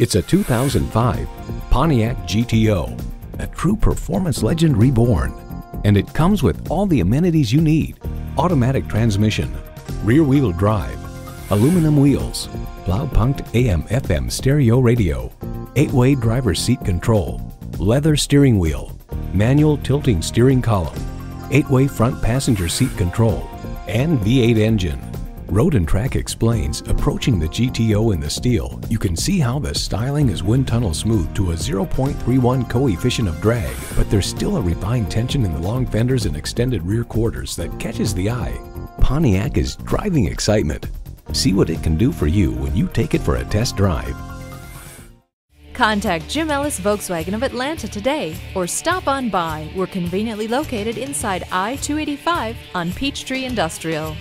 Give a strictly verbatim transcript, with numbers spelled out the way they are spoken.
It's a two thousand five Pontiac G T O, a true performance legend reborn. And it comes with all the amenities you need: automatic transmission, rear-wheel drive, aluminum wheels, Blaupunkt A M F M stereo radio, eight-way driver's seat control, leather steering wheel, manual tilting steering column, eight-way front passenger seat control, and V eight engine. Road and Track explains, approaching the G T O in the steel, you can see how the styling is wind tunnel smooth to a zero point three one coefficient of drag, but there's still a refined tension in the long fenders and extended rear quarters that catches the eye. Pontiac is driving excitement. See what it can do for you when you take it for a test drive. Contact Jim Ellis Volkswagen of Atlanta today or stop on by. We're conveniently located inside I two eighty-five on Peachtree Industrial.